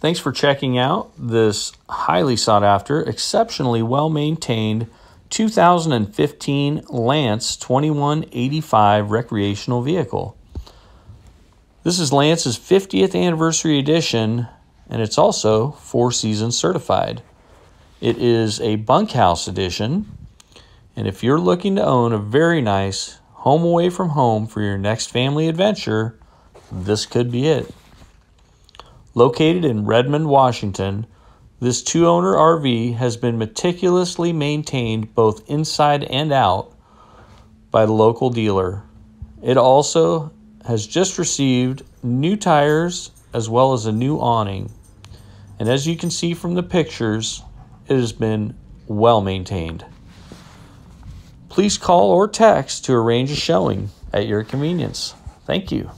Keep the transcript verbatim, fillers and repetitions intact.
Thanks for checking out this highly sought after, exceptionally well-maintained two thousand fifteen Lance twenty-one eighty-five recreational vehicle. This is Lance's fiftieth anniversary edition, and it's also four seasons certified. It is a bunkhouse edition, and if you're looking to own a very nice home away from home for your next family adventure, this could be it. Located in Redmond, Washington, this two-owner R V has been meticulously maintained both inside and out by the local dealer. It also has just received new tires as well as a new awning. And as you can see from the pictures, it has been well maintained. Please call or text to arrange a showing at your convenience. Thank you.